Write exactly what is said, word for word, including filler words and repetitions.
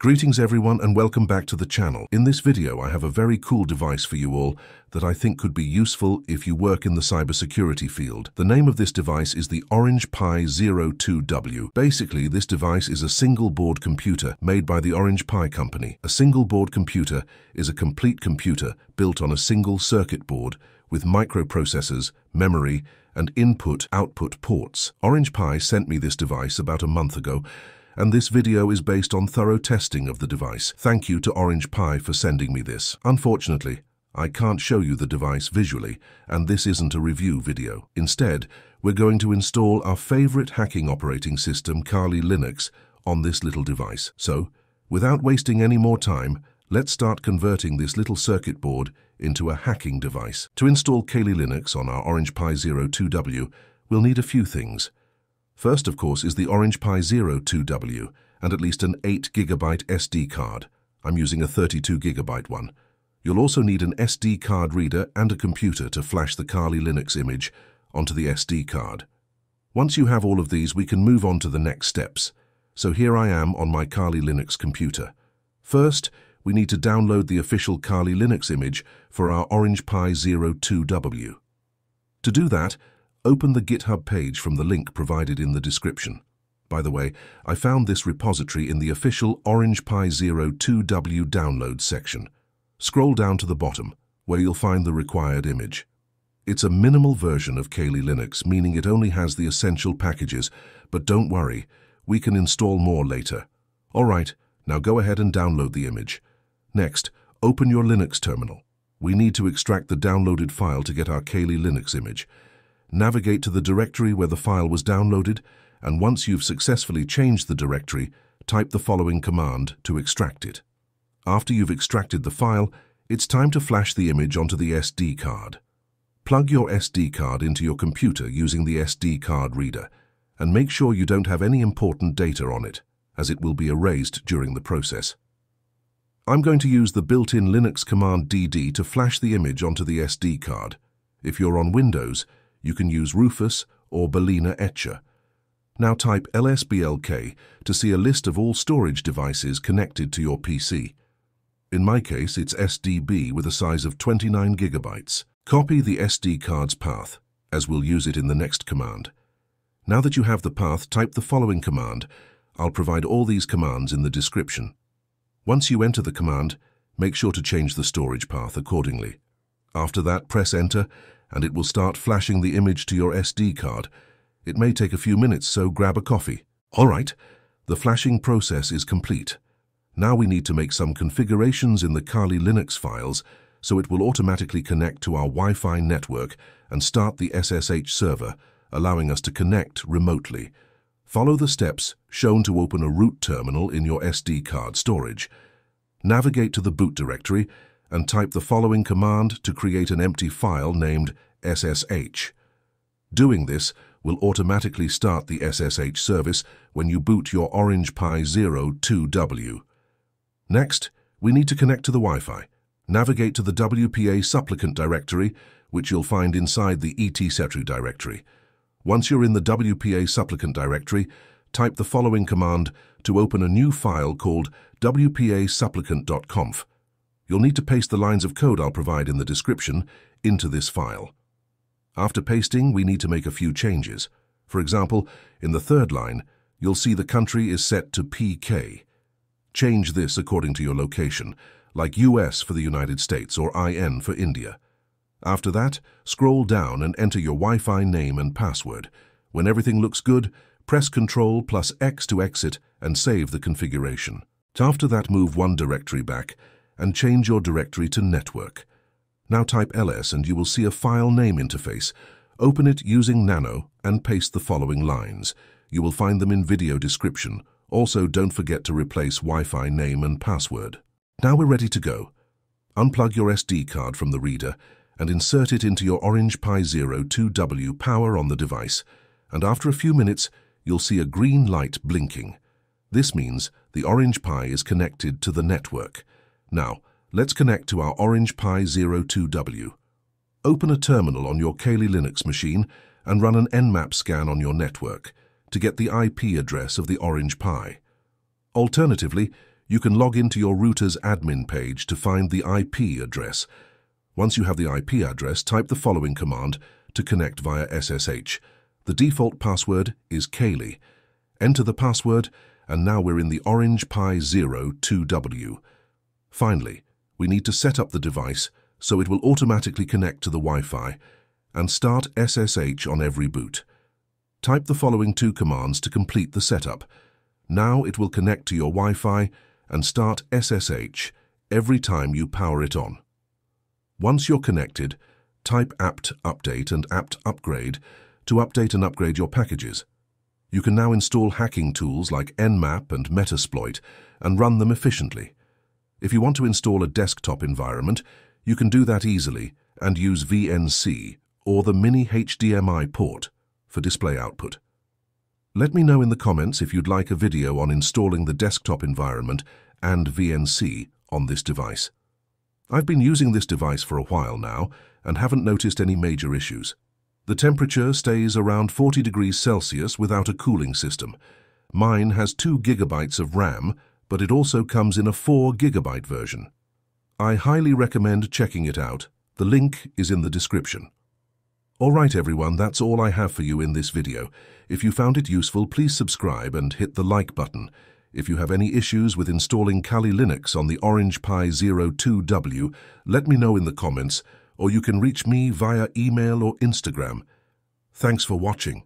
Greetings everyone and welcome back to the channel. In this video I have a very cool device for you all that I think could be useful if you work in the cybersecurity field. The name of this device is the Orange Pi Zero two W. Basically this device is a single board computer made by the Orange Pi company. A single board computer is a complete computer built on a single circuit board with microprocessors, memory and input-output ports. Orange Pi sent me this device about a month ago, and this video is based on thorough testing of the device. Thank you to Orange Pi for sending me this. Unfortunately, I can't show you the device visually, and this isn't a review video. Instead, we're going to install our favorite hacking operating system, Kali Linux, on this little device. So, without wasting any more time, let's start converting this little circuit board into a hacking device. To install Kali Linux on our Orange Pi Zero two W, we'll need a few things. First, of course, is the Orange Pi Zero two W and at least an eight gigabyte S D card. I'm using a thirty-two gigabyte one. You'll also need an S D card reader and a computer to flash the Kali Linux image onto the S D card. Once you have all of these, we can move on to the next steps. So here I am on my Kali Linux computer. First, we need to download the official Kali Linux image for our Orange Pi Zero two W. To do that, open the GitHub page from the link provided in the description. By the way, I found this repository in the official Orange Pi Zero two W download section. Scroll down to the bottom, where you'll find the required image. It's a minimal version of Kali Linux, meaning it only has the essential packages, but don't worry, we can install more later. All right, now go ahead and download the image. Next, open your Linux terminal. We need to extract the downloaded file to get our Kali Linux image. Navigate to the directory where the file was downloaded, and once you've successfully changed the directory, type the following command to extract it. After you've extracted the file, it's time to flash the image onto the S D card. Plug your S D card into your computer using the S D card reader, and make sure you don't have any important data on it, as it will be erased during the process. I'm going to use the built-in Linux command D D to flash the image onto the S D card. If you're on Windows, you can use Rufus or Balena Etcher. Now type L S B L K to see a list of all storage devices connected to your P C. In my case, it's S D B with a size of twenty-nine gigabytes. Copy the S D card's path, as we'll use it in the next command. Now that you have the path, type the following command. I'll provide all these commands in the description. Once you enter the command, make sure to change the storage path accordingly. After that, press Enter, and it will start flashing the image to your S D card. It may take a few minutes, so grab a coffee. All right, the flashing process is complete. Now we need to make some configurations in the Kali Linux files so it will automatically connect to our Wi-Fi network and start the S S H server, allowing us to connect remotely. Follow the steps shown to open a root terminal in your S D card storage. Navigate to the boot directory and type the following command to create an empty file named S S H. Doing this will automatically start the S S H service when you boot your Orange Pi Zero two W. Next, we need to connect to the Wi-Fi. Navigate to the W P A supplicant directory, which you'll find inside the etcetera directory. Once you're in the W P A supplicant directory, type the following command to open a new file called W P A supplicant dot conf. You'll need to paste the lines of code I'll provide in the description into this file. After pasting, we need to make a few changes. For example, in the third line, you'll see the country is set to P K. Change this according to your location, like U S for the United States or I N for India. After that, scroll down and enter your Wi-Fi name and password. When everything looks good, press Ctrl plus X to exit and save the configuration. After that, move one directory back and change your directory to network. Now type ls and you will see a file name interface. Open it using nano and paste the following lines. You will find them in video description. Also, don't forget to replace Wi-Fi name and password. Now we're ready to go. Unplug your S D card from the reader and insert it into your Orange Pi Zero two W power on the device. And after a few minutes, you'll see a green light blinking. This means the Orange Pi is connected to the network. Now, let's connect to our Orange Pi Zero two W. Open a terminal on your Kali Linux machine and run an Nmap scan on your network to get the I P address of the Orange Pi. Alternatively, you can log into your router's admin page to find the I P address. Once you have the I P address, type the following command to connect via S S H. The default password is Kali. Enter the password, and now we're in the Orange Pi Zero two W. Finally, we need to set up the device so it will automatically connect to the Wi-Fi and start S S H on every boot. Type the following two commands to complete the setup. Now it will connect to your Wi-Fi and start S S H every time you power it on. Once you're connected, type apt update and apt upgrade to update and upgrade your packages. You can now install hacking tools like Nmap and Metasploit and run them efficiently. If you want to install a desktop environment, you can do that easily and use V N C or the mini H D M I port for display output. Let me know in the comments if you'd like a video on installing the desktop environment and V N C on this device. I've been using this device for a while now and haven't noticed any major issues. The temperature stays around forty degrees Celsius without a cooling system. Mine has two gigabytes of RAM, but it also comes in a four gigabyte version. I highly recommend checking it out. The link is in the description. All right, everyone, that's all I have for you in this video. If you found it useful, please subscribe and hit the like button. If you have any issues with installing Kali Linux on the Orange Pi Zero two W, let me know in the comments, or you can reach me via email or Instagram. Thanks for watching.